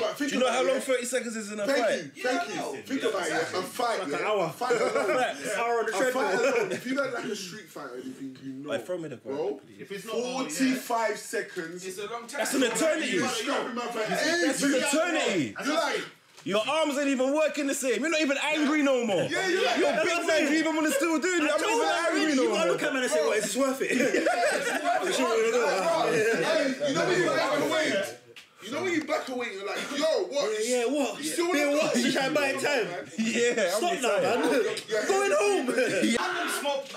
man. Do you know how long 30 seconds is in a fight? Thank you. Think about it. A fight. Like an hour. An hour on the treadmill. If you got like a street fight or anything, you know. Like, throw me the ball. If it's not 45 seconds. It's a long time. That's an eternity. You're strapping my face. That's an eternity. You're like, your arms ain't even working the same. You're not even angry no more. Yeah, you're like, you're big man. You even want to still do this. I'm not even angry no more. You gotta look at me and say, "Well, is this worth it?" You know when you black away. You know when you black away, you're like, "Yo, what?" Yeah, what? You still want to try and buy time? Yeah. Stop now, man. Going home. I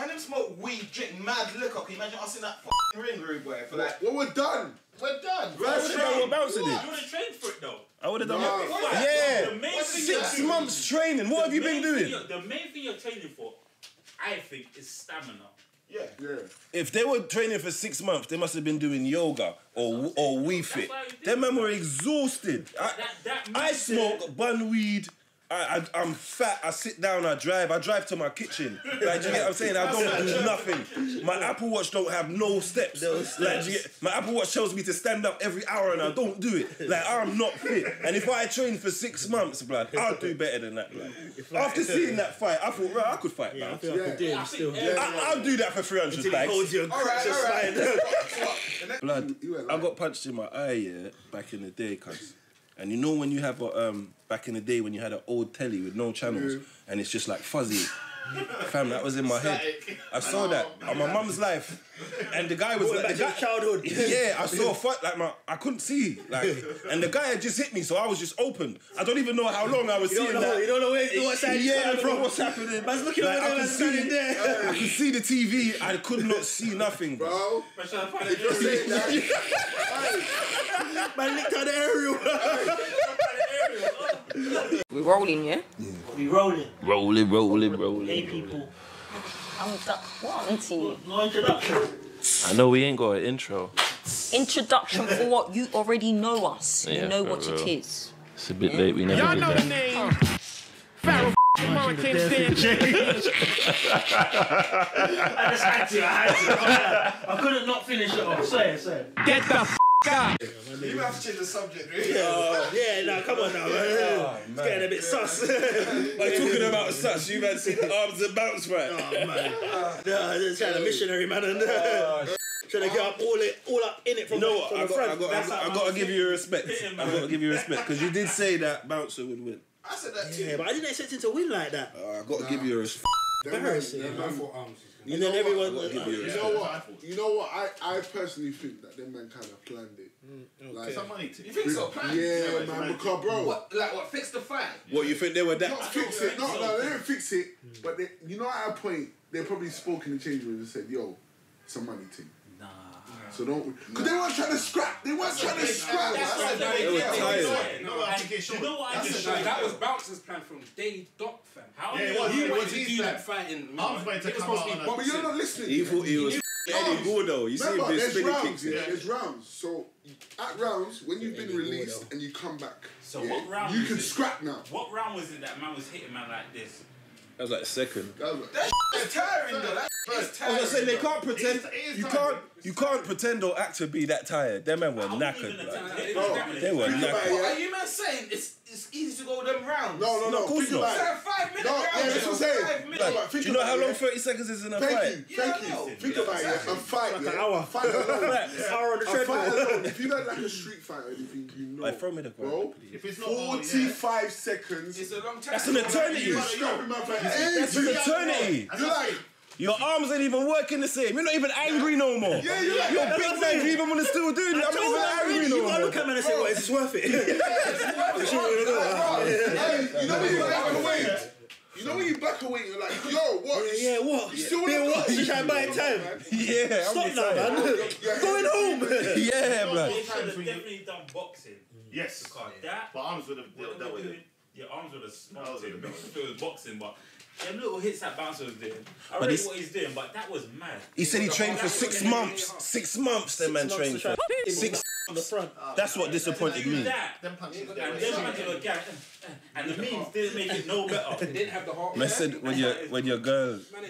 didn't smoke weed, drink mad liquor. Can you imagine us in that ring room, boy? For like, well, we're done. We're done. We're bouncing it. You would have trained for it though. I would have done that. Yeah. Well, 6 months training. What have you been doing? The main thing you're training for, I think, is stamina. Yeah. Yeah. If they were training for 6 months, they must have been doing yoga or Wii Fit. Them men were exhausted. I smoke bun weed. I'm fat, I sit down, I drive to my kitchen. Like, do you get what I'm saying? I don't do nothing. My Apple Watch don't have no steps. Like, do you get, my Apple Watch tells me to stand up every hour and I don't do it. Like, I'm not fit. And if I train for 6 months, blood, I'll do better than that, blood. After seeing that fight, I thought, bro, I could fight, man. I'll do that for 300 bags. All right. Blood, I got punched in my eye, yeah, back in the day, cuz. And you know when you have a, back in the day when you had an old telly with no channels and it's just like fuzzy. Fam, that was in my head. I saw that on my mum's life. And the guy was like, the childhood. Yeah, I saw a fight, like I couldn't see. Like, and the guy had just hit me, so I was just open. I don't even know how long I was seeing that. You don't know what side you're on. Yeah, bro, what's happening? Man's looking over there and standing there. I could see the TV, I could not see nothing. Bro, if you're saying that, man licked on the aerial. We rolling, yeah? Yeah. We rolling. Rolling. Hey, people. I'm wanting. No introduction. I know we ain't got an intro. Introduction for what? You already know us. Yeah, you know what real. It is. It's a bit late, we never Y'all know the name. Pharaoh Martin Sanchez. I just had to. I couldn't not finish it off. Sorry. Get the f***. God. You have to change the subject, really. Come on now, man. It's getting a bit sus. Like, talking about sus, you man seen Armz and Bounce, right? Oh, man. It's kind of missionary, man. Trying to get up all up in it from a friend. I've got to give you respect. Because you did say that Bouncer would win. I said that too. Yeah, but I didn't expect him to win like that. I've got to give you respect. Embarrassing. And then everyone was like, you know what? I personally think that them man kind of planned it. Okay. Like, you think so? Planned? Yeah, man. Because, bro, what fixed the fight? What you think they were that? Not fix it. No, they didn't fix it. But they, you know, at a point they probably spoke in the change room and said, "Yo, it's a money thing." So don't. Because they weren't trying to scrap. They were tired. You know what I just showed? That was Bouncer's plan from day dot, fam. How he wanted to do that fighting. I was supposed to be boxing. But you're not listening. He thought he was Eddie Gordo. You see him doing spinning kicks. There's rounds. So at rounds, when you've been released and you come back, what round? You can scrap now. What round was it that man was hitting man like this? That was like second. That is tiring though. I was saying, they can't pretend. You can't pretend or act to be that tired. Them men were knackered. They were knackered. What are you man saying? It's easy to go them rounds. No, of course not. 5 minutes. That's what I'm saying. Do you know how long 30 seconds is in a fight? Thank you. Think about it. A fight. Like an hour. An hour on the treadmill. If you got like a street fight or anything, you know. Like, throw me the ball. If it's not 45 seconds, it's a long time. That's an eternity. You're strapping my face. That's an eternity. You're like. Your arms ain't even working the same. You're not even angry no more. You're big man. You even want to still do this. I'm not even angry no more. You gotta look at me and say, "Well, is this worth it?" You know when you black away. You know when you black away, you're like, "Yo, what?" Yeah, what? You still want to try and buy time? Yeah. Stop now, man. Going home. Yeah, man. They should have definitely done boxing. Yes. But arms would have dealt with it. Yeah, arms would have smoked him. It was boxing, but. Them little hits that Bouncer was doing. I don't know what he's doing, but that was mad. He said he trained for 6 months. 6 months, them man trained for. 6 months. On the front. That's what disappointed me. And the memes didn't make it no better. They didn't have the heart. I said when your girl. I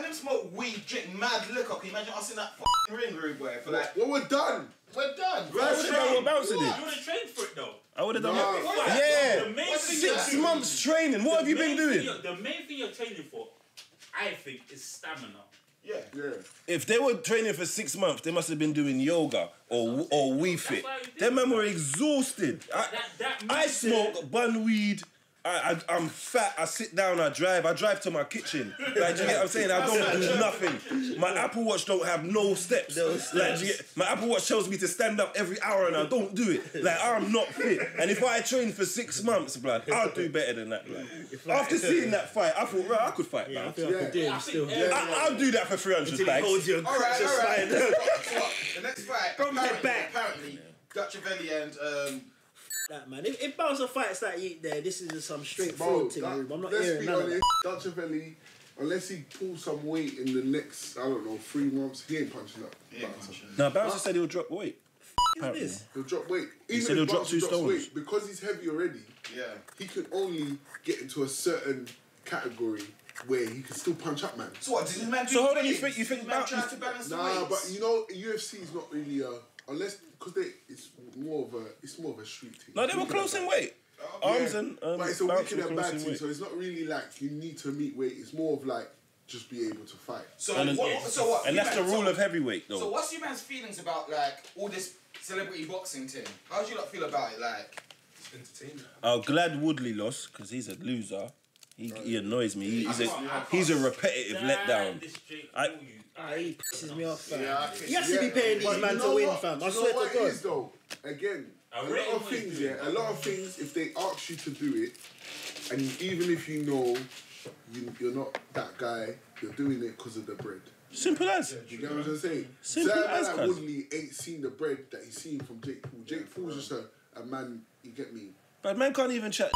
didn't smoke weed, drink mad liquor. Can you imagine us in that ring room, boy? For like, well, we're done. We're done. what Bouncer did. You would have trained for it though. I would have done it. Yeah. 6 months training. What have you been doing? The main thing you're training for, I think, is stamina. Yeah. Yeah. If they were training for 6 months, they must have been doing yoga or Wii Fit. Them men were exhausted. I smoke bun weed. I'm fat. I sit down. I drive. I drive to my kitchen. Like, do you get what I'm saying? I don't do nothing. My Apple Watch don't have no steps. Like, do you get, my Apple Watch tells me to stand up every hour, and I don't do it. Like, I'm not fit. And if I train for 6 months, blood, I'll do better than that, blood. After seeing that fight, I thought, bro, I could fight, man. I'll do that for 300 bags. All right. The next fight. Apparently, Dutchavelli and. That man, if Bouncer fights that eat there, this is just some straightforward thing. I'm not hearing none of that. Dutchavelli, unless he pulls some weight in the next, I don't know, 3 months, he ain't punching up. No, Bouncer said he'll drop weight. F this. He'll drop weight. He said he'll drop 2 stones. Weight, because he's heavy already, yeah, he can only get into a certain category where he can still punch up, man. So what? Does this man do? So hold on, you think man tries to balance the weights? Nah, but you know, UFC is not really a. Unless, because it's more of a street team. No, they were close in weight. Armz and but it's a wicked and bad team, so it's not really like you need to meet weight. It's more of like just be able to fight. So what? And that's the rule of heavyweight, though. So what's your man's feelings about like all this celebrity boxing thing? How do you lot feel about it? Like, it's entertainment. I'm glad Woodley lost because he's a loser. He annoys me. He's a repetitive letdown. He pisses me off, fam. He has to be paying these man to win, fam. I swear to God. It is, though. Again, a lot of things, if they ask you to do it, and even if you know you're not that guy, you're doing it because of the bread. Simple as. You get what I'm saying? Simple as. That Woodley ain't seen the bread that he's seen from Jake Paul. Jake Paul's just a man, you get me? But man can't even chat.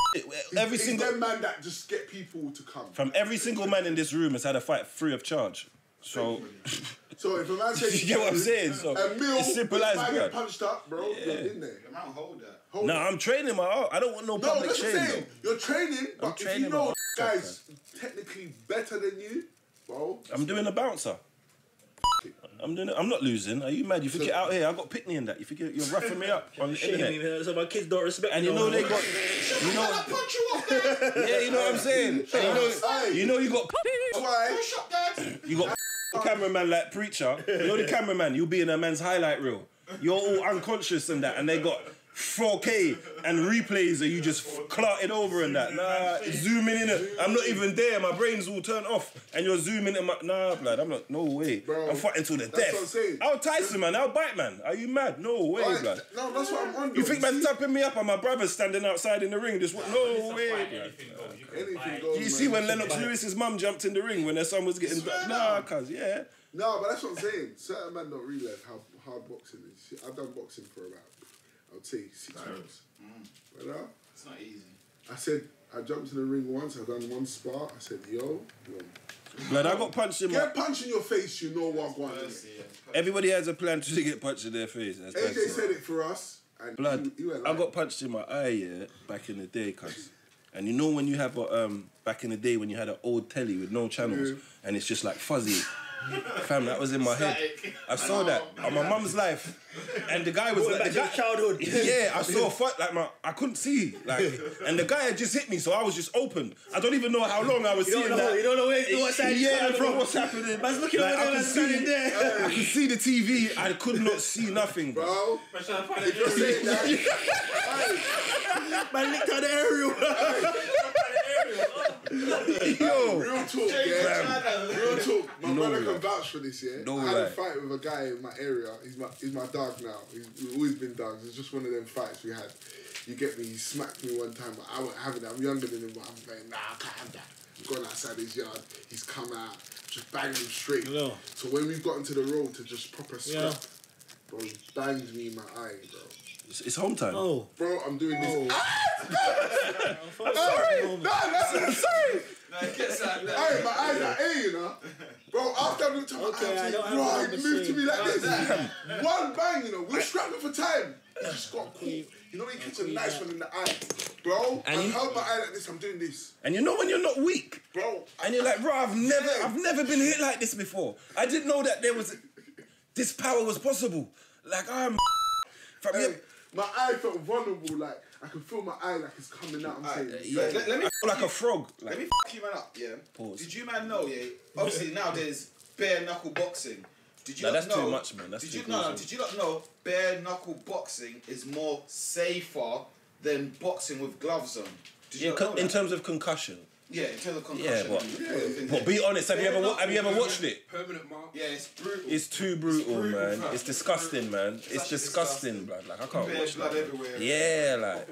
Every single man that just get people to come. From every single man in this room has had a fight free of charge. So, if a man says, you get what I'm saying? So a meal, it's simple as man get punched up, bro. Yeah. You're in there. Man, hold that. No, I'm training my art. I don't want no public shame. No, that's what I'm saying. You're training, but if you know guys technically better than you, bro. I'm doing a bouncer. I'm not losing. Are you mad? You forget out here, I got Pitney in that. You forget you're roughing me up on the internet. So my kids don't respect me. And you know they got, you know, I punch you off, man. Yeah, you know what I'm saying. You know you got. Push up, guys. You got the cameraman like Preacher. You know the cameraman. You'll be in a man's highlight reel. You're all unconscious and that, and they got 4K and replays that you just clarted over and that. Nah, zooming in. I'm not even there. My brain's all turned off. And you're zooming in. Nah, blood. I'm not. No way. Bro, I'm fighting to the death. I'll Tyson, man. I'll bite, man. Are you mad? No way, blood. No, that's what I'm on. You think man tapping me up and my brother's standing outside in the ring? Just no way. Do you see when Lennox Lewis's mum jumped in the ring when their son was getting? Nah, cuz yeah. No, but that's what I'm saying. Certain men don't realise how hard boxing is. I've done boxing for about, I would say, 6 months. But it's not easy. I said, I jumped in the ring once, I done one spar, I said, yo. Blood, I got punched in my... Get punched in your face, you know what I'm going to. Everybody has a plan to get punched in their face. That's AJ said it for us. And blood, you I got punched in my eye, yeah, back in the day, cuz. And you know when you have a, back in the day when you had an old telly with no channels, and it's just like fuzzy. Fam, that was in my head. I saw that on my mum's life, and the guy was like, the childhood. Yeah, I saw a fight like I couldn't see, like, and the guy had just hit me, so I was just open. I don't even know how long I was seeing that. You don't know what side. Yeah, bro, what's happening? I was looking over there and standing there. I could see the TV. I could not see nothing, bro. Man licked on the aerial. Yo, real talk, My brother can vouch for this, yeah. I had a fight with a guy in my area. He's my dog now. We've always been dogs. It's just one of them fights we had. You get me? He smacked me one time, but I wasn't having it. I'm younger than him, but I'm like, nah, I can't have that. We've gone outside his yard. He's come out, just banged him straight. Hello. So when we got into the road to just proper scrap, bro, he banged me in my eye, bro. It's home time. Oh. Bro, I'm doing this. I'm sorry. No, I'm sorry. No, it gets like that. Hey, my eyes are A, you know. Bro, after I looked at my eyes, he moved to me like this. One bang, you know. We're scrapping for time. He just got caught. You know when you catch a nice one in the eye? Bro, I held my eye like this, I'm doing this. And you know when you're not weak? Bro. And you're like, bro, I've never been hit like this before. I didn't know that this power was possible. Like, I'm... my eye felt vulnerable, like I could feel my eye like it's coming out. I'm saying, yeah. Let me like a frog. Like, let me fuck you man up, yeah. Pause. Did you man know, yeah? Obviously now there's bare knuckle boxing. Did you not that's know, too much, man. That's did too you no, did you not know bare knuckle boxing is more safer than boxing with gloves on? Did you know in terms of concussion. Yeah, in terms of concussion. Yeah, but be honest, have you ever watched it? Permanent mark. Yeah, it's brutal. It's too brutal, man. It's disgusting, man. It's disgusting, blood. Like I can't watch blood that. Everywhere. Yeah, like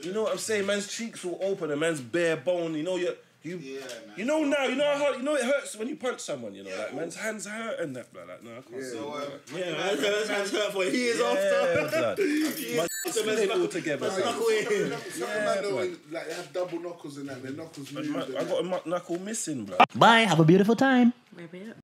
you know what I'm saying? Man's cheeks will open, and man's bare bone. You know you know it hurts when you punch someone. You know, like man's hands hurt and that, blood. Like no, I can't. Yeah, so, man's hands hurt for years after. Split it all together. Like they have double knuckles and that, their knuckles move. I got a knuckle missing, bro. Bye, have a beautiful time.